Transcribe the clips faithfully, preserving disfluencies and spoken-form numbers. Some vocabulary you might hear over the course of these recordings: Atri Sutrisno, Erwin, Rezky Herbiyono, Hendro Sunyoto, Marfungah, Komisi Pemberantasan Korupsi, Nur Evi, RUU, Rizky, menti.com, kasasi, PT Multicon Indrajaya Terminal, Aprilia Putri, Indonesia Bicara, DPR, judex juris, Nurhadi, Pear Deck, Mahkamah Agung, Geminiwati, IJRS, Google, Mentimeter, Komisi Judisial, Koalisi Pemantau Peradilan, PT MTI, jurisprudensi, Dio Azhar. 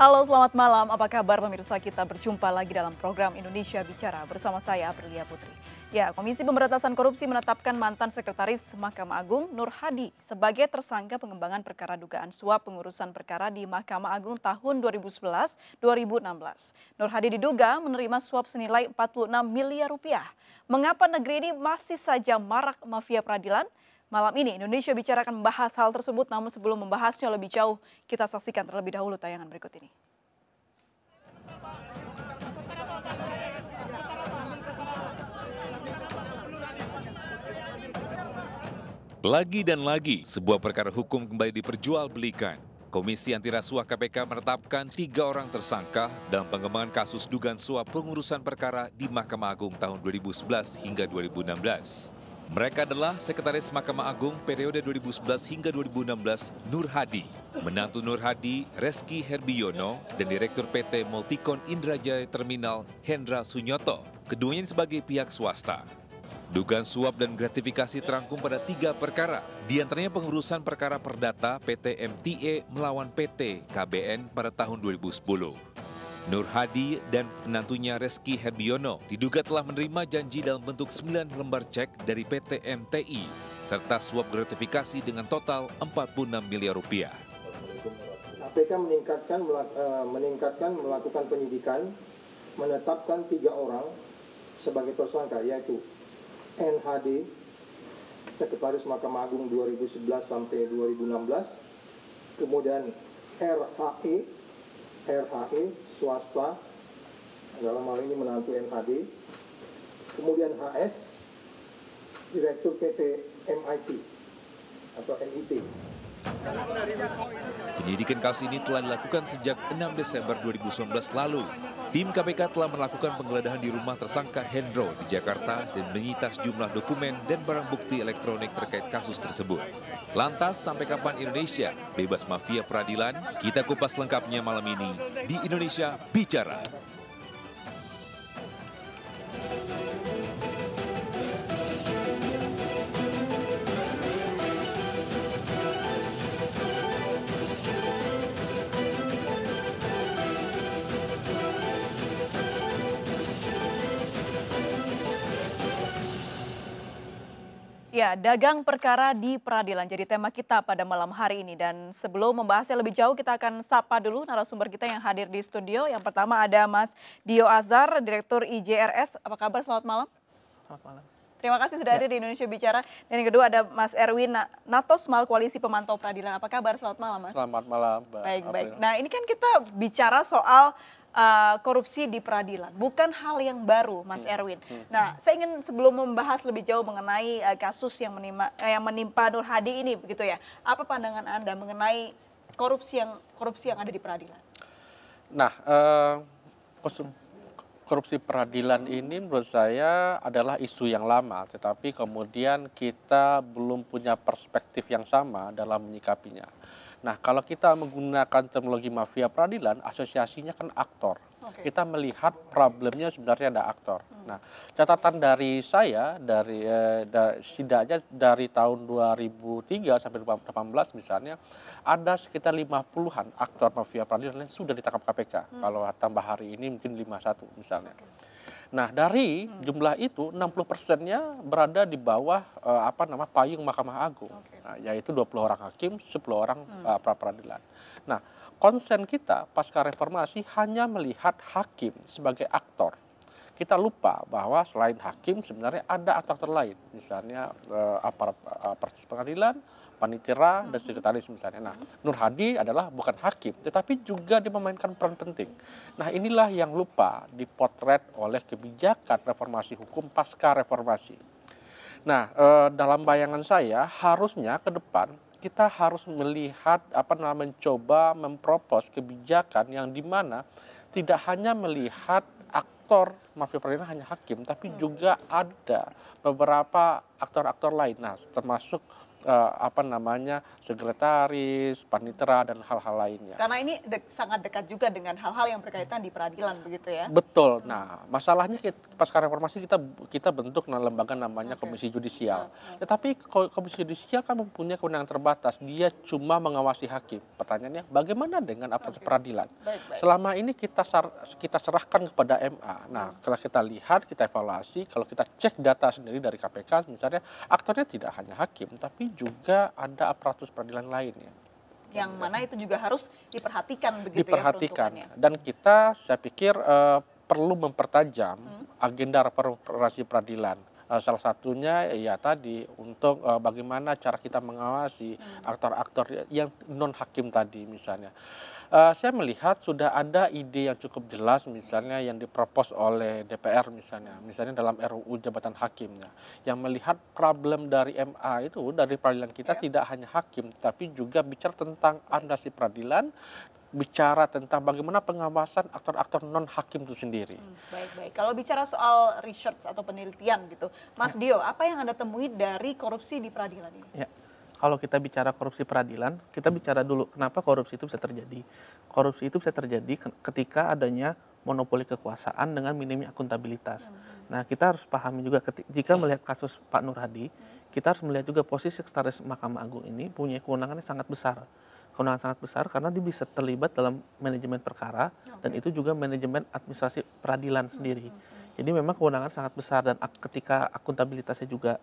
Halo, selamat malam. Apa kabar pemirsa? Kita berjumpa lagi dalam program Indonesia Bicara bersama saya Aprilia Putri. Ya, Komisi Pemberantasan Korupsi menetapkan mantan Sekretaris Mahkamah Agung Nurhadi sebagai tersangka pengembangan perkara dugaan suap pengurusan perkara di Mahkamah Agung tahun dua ribu sebelas sampai dua ribu enam belas. Nurhadi diduga menerima suap senilai empat puluh enam miliar rupiah. Mengapa negeri ini masih saja marak mafia peradilan? Malam ini Indonesia Bicara akan membahas hal tersebut, namun sebelum membahasnya lebih jauh, kita saksikan terlebih dahulu tayangan berikut ini. Lagi dan lagi, sebuah perkara hukum kembali diperjualbelikan. Komisi Anti Rasuah K P K menetapkan tiga orang tersangka dalam pengembangan kasus dugaan suap pengurusan perkara di Mahkamah Agung tahun dua ribu sebelas hingga dua ribu enam belas. Mereka adalah Sekretaris Mahkamah Agung periode dua ribu sebelas hingga dua ribu enam belas Nurhadi, menantu Nurhadi Rezky Herbiyono, dan Direktur P T Multicon Indrajaya Terminal Hendro Sunyoto, keduanya sebagai pihak swasta. Dugaan suap dan gratifikasi terangkum pada tiga perkara, diantaranya pengurusan perkara perdata P T M T A melawan P T K B N pada tahun dua ribu sepuluh. Nurhadi dan penantunya Rezky Herbiyono diduga telah menerima janji dalam bentuk sembilan lembar cek dari P T M T I serta suap gratifikasi dengan total empat puluh enam miliar rupiah. K P K meningkatkan meningkatkan melakukan penyidikan, menetapkan tiga orang sebagai tersangka, yaitu N H D Sekretaris Mahkamah Agung dua ribu sebelas sampai dua ribu enam belas, kemudian R H E R H E swasta, dalam hal ini menantu N H D, kemudian H S, Direktur P T M I T atau M I T. Penyidikan kasus ini telah dilakukan sejak enam Desember dua ribu sembilan belas lalu. Tim K P K telah melakukan penggeledahan di rumah tersangka Hendro di Jakarta dan menyita sejumlah dokumen dan barang bukti elektronik terkait kasus tersebut. Lantas, sampai kapan Indonesia bebas mafia peradilan? Kita kupas lengkapnya malam ini di Indonesia Bicara. Ya, dagang perkara di peradilan jadi tema kita pada malam hari ini, dan sebelum membahasnya lebih jauh kita akan sapa dulu narasumber kita yang hadir di studio. Yang pertama ada Mas Dio Azhar, Direktur I J R S. Apa kabar? Selamat malam. Selamat malam. Terima kasih sudah hadir ya di Indonesia Bicara. Dan yang kedua ada Mas Erwin, Natosmal Koalisi Pemantau Peradilan. Apa kabar? Selamat malam, Mas. Selamat malam, Mbak. Baik, baik. Nah, ini kan kita bicara soal Uh, korupsi di peradilan, bukan hal yang baru, Mas hmm. Erwin. Hmm. Nah, saya ingin sebelum membahas lebih jauh mengenai uh, kasus yang menimpa, uh, yang menimpa Nurhadi ini, begitu ya. Apa pandangan Anda mengenai korupsi yang korupsi yang ada di peradilan? Nah, uh, korupsi peradilan ini menurut saya adalah isu yang lama, tetapi kemudian kita belum punya perspektif yang sama dalam menyikapinya. Nah, kalau kita menggunakan terminologi mafia peradilan, asosiasinya kan aktor. Okay. Kita melihat problemnya sebenarnya ada aktor. Hmm. Nah, catatan dari saya, dari eh, da, setidaknya dari tahun dua ribu tiga sampai dua ribu delapan belas misalnya, ada sekitar lima puluhan aktor mafia peradilan yang sudah ditangkap K P K. Hmm. Kalau tambah hari ini mungkin lima puluh satu misalnya. Okay. Nah, dari hmm. jumlah itu enam puluh persennya berada di bawah eh, apa nama payung Mahkamah Agung. Okay. Nah, yaitu dua puluh orang hakim, sepuluh orang hmm. uh, pra peradilan. Nah, konsen kita pasca reformasi hanya melihat hakim sebagai aktor. Kita lupa bahwa selain hakim sebenarnya ada aktor lain, misalnya uh, aparat uh, proses pengadilan, panitera, dan sekretaris misalnya. Nah, Nurhadi adalah bukan hakim, tetapi juga dia memainkan peran penting. Nah, inilah yang lupa dipotret oleh kebijakan reformasi hukum pasca reformasi. Nah, eh, dalam bayangan saya harusnya ke depan kita harus melihat apa namanya mencoba mempropos kebijakan yang dimana tidak hanya melihat aktor mafia peradilan hanya hakim, tapi juga ada beberapa aktor-aktor lain. Nah, termasuk eh, apa namanya sekretaris, panitera dan hal-hal lainnya. Karena ini de sangat dekat juga dengan hal-hal yang berkaitan di peradilan begitu ya. Betul. Hmm. Nah, masalahnya kita, pasca reformasi kita kita bentuk lembaga namanya okay. Komisi Judisial. Okay. Tetapi Komisi Judisial kan mempunyai kewenangan terbatas. Dia cuma mengawasi hakim. Pertanyaannya bagaimana dengan apa okay. peradilan? Baik, baik. Selama ini kita kita serahkan kepada M A. Nah, hmm. kalau kita lihat, kita evaluasi, kalau kita cek data sendiri dari K P K misalnya, aktornya tidak hanya hakim tapi juga ada aparatus peradilan lainnya. Yang mana itu juga harus diperhatikan begitu diperhatikan. ya. Diperhatikan. Dan kita saya pikir uh, perlu mempertajam hmm. agenda reformasi peradilan. Uh, salah satunya ya tadi untuk uh, bagaimana cara kita mengawasi hmm. aktor-aktor yang non hakim tadi misalnya. Uh, saya melihat sudah ada ide yang cukup jelas misalnya yang dipropos oleh D P R misalnya. Misalnya dalam R U U Jabatan Hakimnya. Yang melihat problem dari M A itu dari peradilan kita yeah. tidak hanya hakim. Tapi juga bicara tentang andasi peradilan. Bicara tentang bagaimana pengawasan aktor-aktor non-hakim itu sendiri. Baik-baik, hmm, kalau bicara soal research atau penelitian gitu. Mas ya. Dio, apa yang Anda temui dari korupsi di peradilan ini? Ya. Kalau kita bicara korupsi peradilan, kita bicara dulu kenapa korupsi itu bisa terjadi. Korupsi itu bisa terjadi ketika adanya monopoli kekuasaan dengan minimnya akuntabilitas. Hmm. Nah, kita harus pahami juga ketika, jika melihat kasus Pak Nurhadi, hmm. kita harus melihat juga posisi Sekretaris Mahkamah Agung ini punya kewenangannya sangat besar. Kewenangan sangat besar karena dia bisa terlibat dalam manajemen perkara okay. dan itu juga manajemen administrasi peradilan hmm. sendiri. Hmm. Jadi memang kewenangan sangat besar dan ketika akuntabilitasnya juga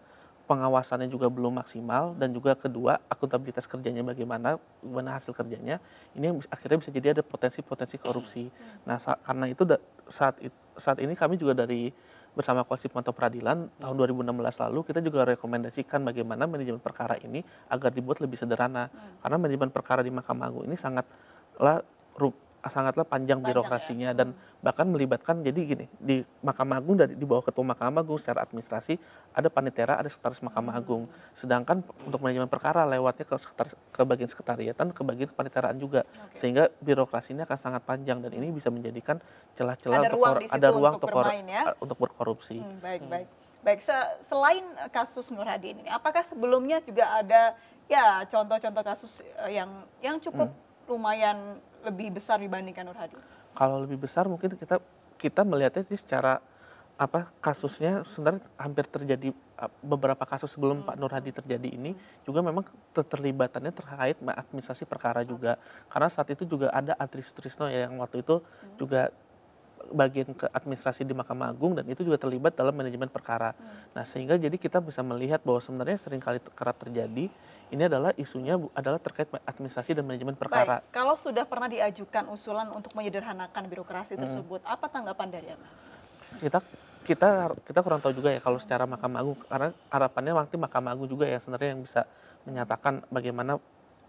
pengawasannya juga belum maksimal dan juga kedua akuntabilitas kerjanya bagaimana, bagaimana hasil kerjanya ini akhirnya bisa jadi ada potensi-potensi korupsi. Nah sa karena itu saat it saat ini kami juga dari bersama Koalisi Pemantau Peradilan tahun dua ribu enam belas lalu kita juga rekomendasikan bagaimana manajemen perkara ini agar dibuat lebih sederhana karena manajemen perkara di Mahkamah Agung ini sangatlah sangatlah panjang, panjang birokrasinya ya. Dan bahkan melibatkan jadi gini di Mahkamah Agung dari di bawah ketua Mahkamah Agung secara administrasi ada panitera ada sekretaris Mahkamah Agung sedangkan untuk manajemen perkara lewatnya ke, sekretaris, ke bagian sekretariatan ke bagian kepaniteraan juga okay. sehingga birokrasinya akan sangat panjang dan ini bisa menjadikan celah-celah ada ruang, ada ruang untuk, untuk, bermain, ya? Untuk berkorupsi. Hmm, baik hmm. baik baik Se selain kasus Nurhadi ini apakah sebelumnya juga ada ya contoh-contoh kasus yang yang cukup hmm. lumayan lebih besar dibandingkan Nurhadi? Kalau lebih besar mungkin kita kita melihatnya secara apa kasusnya sebenarnya hampir terjadi beberapa kasus sebelum hmm. Pak Nurhadi terjadi ini juga memang keterlibatannya terkait administrasi perkara juga karena saat itu juga ada Atri Sutrisno yang waktu itu hmm. juga bagian ke administrasi di Mahkamah Agung dan itu juga terlibat dalam manajemen perkara. Hmm. Nah sehingga jadi kita bisa melihat bahwa sebenarnya seringkali kerap terjadi ini adalah isunya adalah terkait administrasi dan manajemen perkara. Baik, kalau sudah pernah diajukan usulan untuk menyederhanakan birokrasi tersebut, hmm. apa tanggapan dari Anda? Kita kita kita kurang tahu juga ya kalau secara Mahkamah Agung karena harapannya nanti Mahkamah Agung juga ya sebenarnya yang bisa menyatakan bagaimana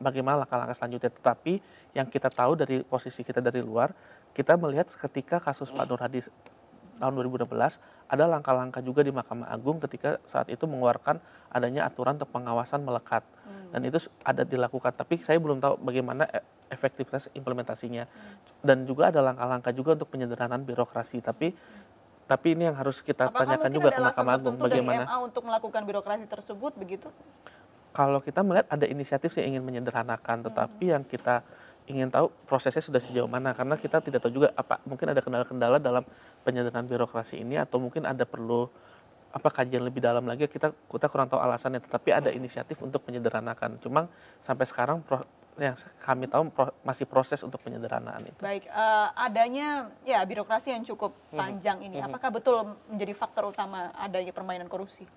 bagaimana langkah-langkah selanjutnya. Tetapi yang kita tahu dari posisi kita dari luar, kita melihat ketika kasus Pak Nurhadi tahun dua ribu enam belas ada langkah-langkah juga di Mahkamah Agung ketika saat itu mengeluarkan adanya aturan untuk pengawasan melekat hmm. dan itu ada dilakukan tapi saya belum tahu bagaimana efektivitas implementasinya hmm. dan juga ada langkah-langkah juga untuk penyederhanaan birokrasi tapi hmm. tapi ini yang harus kita apakah tanyakan juga ke Mahkamah Agung bagaimana M A untuk melakukan birokrasi tersebut begitu. Kalau kita melihat ada inisiatif yang ingin menyederhanakan tetapi hmm. yang kita ingin tahu prosesnya sudah sejauh mana karena kita tidak tahu juga apa mungkin ada kendala-kendala dalam penyederhanaan birokrasi ini atau mungkin ada perlu apa kajian lebih dalam lagi kita kita kurang tahu alasannya tetapi ada inisiatif untuk menyederhanakan cuma sampai sekarang pro, ya, kami tahu pro, masih proses untuk penyederhanaan itu. Baik, uh, adanya ya birokrasi yang cukup panjang hmm. ini apakah betul menjadi faktor utama adanya permainan korupsi?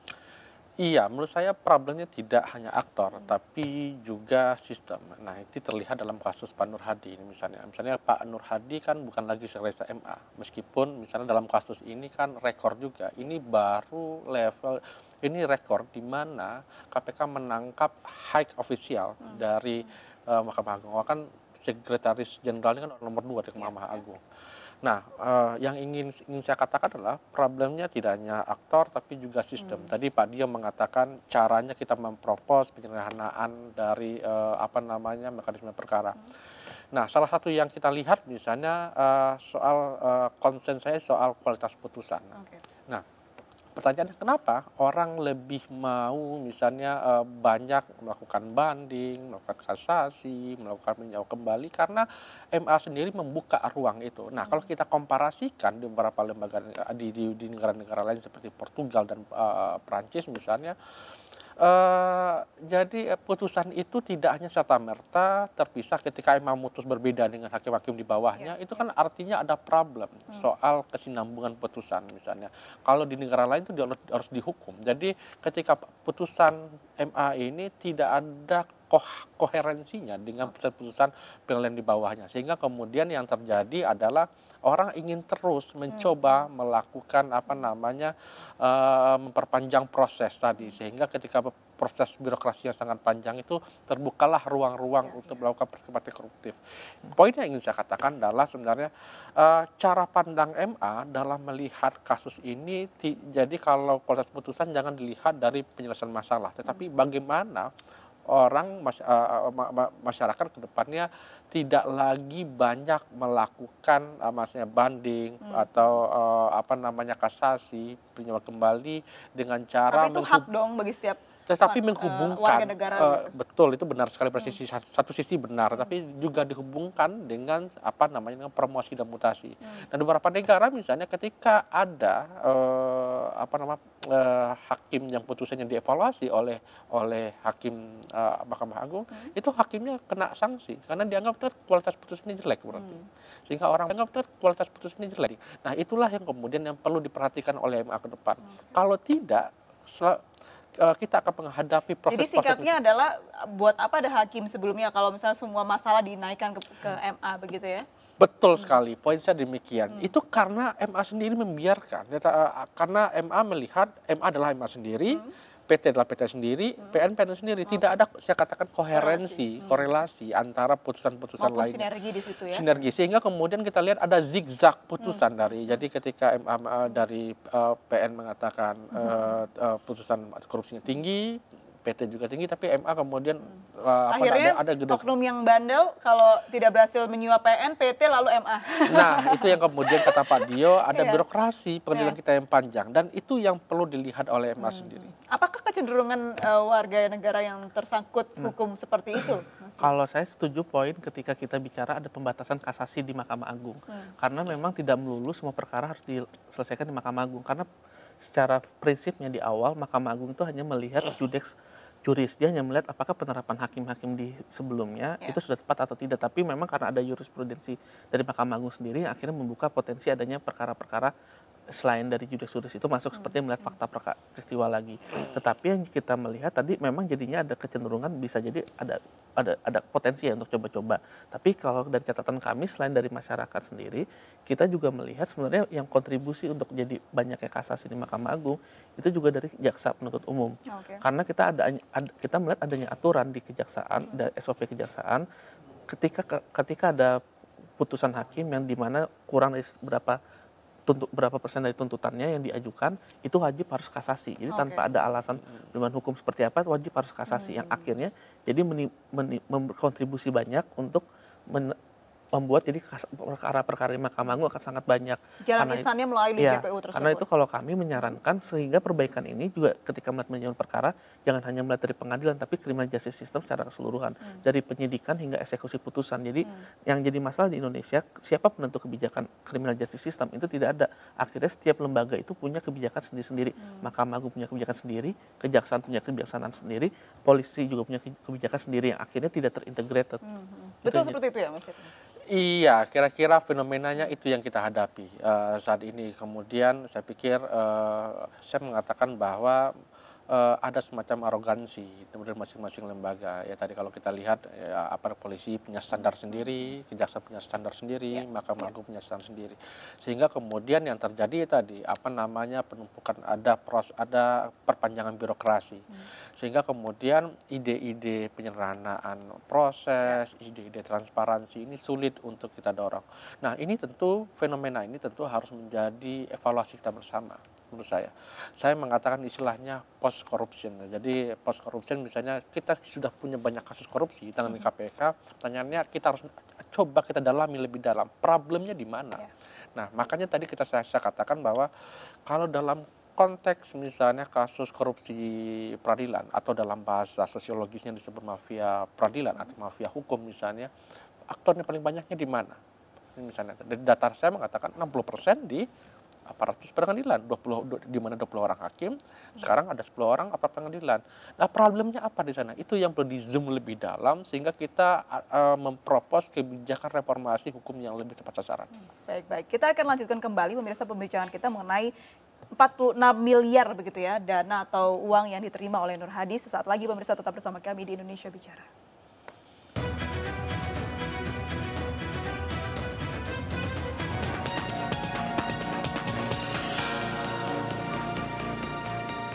Iya, menurut saya problemnya tidak hanya aktor, hmm. tapi juga sistem. Nah, itu terlihat dalam kasus Pak Nurhadi ini misalnya. Misalnya Pak Nurhadi kan bukan lagi sekretaris M A, meskipun misalnya dalam kasus ini kan rekor juga. Ini baru level, ini rekor di mana K P K menangkap high official hmm. dari uh, Mahkamah Agung. Kan sekretaris jenderalnya kan nomor dua di Mahkamah Agung. Nah, eh, yang ingin ingin saya katakan adalah problemnya tidak hanya aktor tapi juga sistem. Hmm. Tadi Pak Dio mengatakan caranya kita mempropos penyederhanaan dari eh, apa namanya mekanisme perkara. Hmm. Nah, salah satu yang kita lihat misalnya eh, soal eh, konsen saya soal kualitas putusan. Okay. Nah, Pertanyaannya kenapa orang lebih mau misalnya banyak melakukan banding, melakukan kasasi, melakukan peninjauan kembali, karena M A sendiri membuka ruang itu. Nah, kalau kita komparasikan di beberapa lembaga di di negara-negara lain seperti Portugal dan uh, Perancis misalnya, Uh, jadi putusan itu tidak hanya serta merta terpisah ketika M A memutus berbeda dengan hakim-hakim di bawahnya, ya, itu kan artinya ada problem hmm. soal kesinambungan putusan misalnya. Kalau di negara lain itu harus dihukum. Jadi ketika putusan M A ini tidak ada koh koherensinya dengan putusan pengadilan di bawahnya, sehingga kemudian yang terjadi adalah orang ingin terus mencoba hmm. melakukan apa namanya uh, memperpanjang proses tadi, sehingga ketika proses birokrasi yang sangat panjang itu terbukalah ruang-ruang ya, untuk ya. melakukan perbuatan koruptif. Hmm. Poin yang ingin saya katakan adalah sebenarnya uh, cara pandang M A dalam melihat kasus ini, jadi kalau proses putusan jangan dilihat dari penyelesaian masalah, tetapi hmm. bagaimana orang mas, uh, masyarakat kedepannya tidak lagi banyak melakukan uh, maksudnya banding hmm. atau uh, apa namanya kasasi, peninjauan kembali dengan cara. Tapi itu hak dong bagi setiap. Tetapi menghubungkan, uh, warga negara. Uh, betul itu benar sekali, persisi hmm. satu sisi benar, hmm. tapi juga dihubungkan dengan apa namanya dengan promosi dan mutasi. Hmm. Dan beberapa negara misalnya ketika ada uh, apa nama uh, hakim yang putusannya dievaluasi oleh oleh hakim uh, Mahkamah Agung, hmm. itu hakimnya kena sanksi karena dianggap ter kualitas putusannya jelek berarti, hmm. sehingga orang dianggap ter kualitas putusannya jelek. Nah itulah yang kemudian yang perlu diperhatikan oleh M A ke depan. Hmm. Kalau tidak kita akan menghadapi proses. Jadi sikapnya proses adalah buat apa ada hakim sebelumnya kalau misalnya semua masalah dinaikkan ke, ke M A begitu ya? Betul hmm. sekali, poin saya demikian. Hmm. Itu karena M A sendiri membiarkan, karena M A melihat M A adalah M A sendiri, hmm. P T adalah P T sendiri, hmm. P N P N sendiri. Tidak hmm. ada, saya katakan koherensi, hmm. korelasi antara putusan-putusan lain. Sinergi di situ ya. Sinergi, sehingga kemudian kita lihat ada zigzag putusan hmm. dari. Jadi ketika M A dari uh, P N mengatakan uh, uh, putusan korupsinya tinggi, P T juga tinggi, tapi M A kemudian uh, akhirnya ada, ada oknum yang bandel kalau tidak berhasil menyuap P N, P T lalu M A. Nah itu yang kemudian kata Pak Dio ada yeah. birokrasi pengadilan yeah. kita yang panjang, dan itu yang perlu dilihat oleh M A hmm. sendiri. Apakah kecenderungan uh, warga negara yang tersangkut hukum nah. seperti itu? Maksudnya? Kalau saya setuju poin ketika kita bicara ada pembatasan kasasi di Mahkamah Agung, hmm. karena memang tidak melulu semua perkara harus diselesaikan di Mahkamah Agung, karena secara prinsipnya di awal Mahkamah Agung itu hanya melihat judex juris, dia hanya melihat apakah penerapan hakim-hakim di sebelumnya yeah. itu sudah tepat atau tidak. Tapi memang karena ada jurisprudensi dari Mahkamah Agung sendiri, akhirnya membuka potensi adanya perkara-perkara selain dari judex juris itu masuk, seperti melihat fakta perkara peristiwa lagi. Tetapi yang kita melihat tadi memang jadinya ada kecenderungan bisa jadi ada ada ada potensi ya untuk coba-coba. Tapi kalau dari catatan kami selain dari masyarakat sendiri, kita juga melihat sebenarnya yang kontribusi untuk jadi banyaknya kasasi di Mahkamah Agung itu juga dari jaksa penuntut umum. Okay. Karena kita ada, ada kita melihat adanya aturan di kejaksaan, hmm. dari S O P kejaksaan, ketika ketika ada putusan hakim yang dimana kurang dari berapa tuntut berapa persen dari tuntutannya yang diajukan itu wajib harus kasasi. Jadi okay. tanpa ada alasan perlindungan hukum seperti apa wajib harus kasasi, hmm. yang akhirnya jadi berkontribusi banyak untuk men membuat jadi perkara-perkara di Mahkamah Agung akan sangat banyak. Jalan lisannya melalui ya, J P U tersebut. Karena itu kalau kami menyarankan sehingga perbaikan ini juga ketika melihat penyelesaian perkara jangan hanya melihat dari pengadilan tapi criminal justice system secara keseluruhan, hmm. dari penyidikan hingga eksekusi putusan. Jadi hmm. yang jadi masalah di Indonesia siapa penentu kebijakan criminal justice system itu tidak ada. Akhirnya setiap lembaga itu punya kebijakan sendiri-sendiri. Hmm. Mahkamah Agung punya kebijakan sendiri, kejaksaan punya kebijaksanaan sendiri, polisi juga punya kebijakan sendiri yang akhirnya tidak terintegrated. Hmm. Betul seperti itu ya Mas? Iya, kira-kira fenomenanya itu yang kita hadapi uh, saat ini. Kemudian saya pikir, uh, saya mengatakan bahwa uh, ada semacam arogansi dari masing-masing lembaga. Ya tadi kalau kita lihat, ya, aparat polisi punya standar sendiri, kejaksaan punya standar sendiri, ya. Mahkamah Agung punya standar sendiri. Sehingga kemudian yang terjadi tadi, apa namanya penumpukan, ada pros, ada perpanjangan birokrasi. Hmm. Sehingga kemudian ide-ide penyederhanaan proses, ide-ide transparansi ini sulit untuk kita dorong. Nah ini tentu, fenomena ini tentu harus menjadi evaluasi kita bersama menurut saya. Saya mengatakan istilahnya post corruption. Jadi post corruption misalnya kita sudah punya banyak kasus korupsi tangan di K P K, pertanyaannya kita harus coba kita dalami lebih dalam. Problemnya di mana? Ya. Nah makanya tadi kita saya, saya katakan bahwa kalau dalam konteks misalnya kasus korupsi peradilan atau dalam bahasa sosiologisnya disebut mafia peradilan atau mafia hukum misalnya, aktornya paling banyaknya di mana? Misalnya dari data saya mengatakan enam puluh persen di aparatus pengadilan, dua puluh di mana dua puluh orang hakim, sekarang ada sepuluh orang aparat pengadilan. Nah, problemnya apa di sana? Itu yang perlu di zoom lebih dalam sehingga kita uh, mempropos kebijakan reformasi hukum yang lebih tepat sasaran. Baik, baik. Kita akan lanjutkan kembali pemirsa pembicaraan kita mengenai empat puluh enam miliar begitu ya dana atau uang yang diterima oleh Nurhadi sesaat lagi. Pemirsa tetap bersama kami di Indonesia Bicara.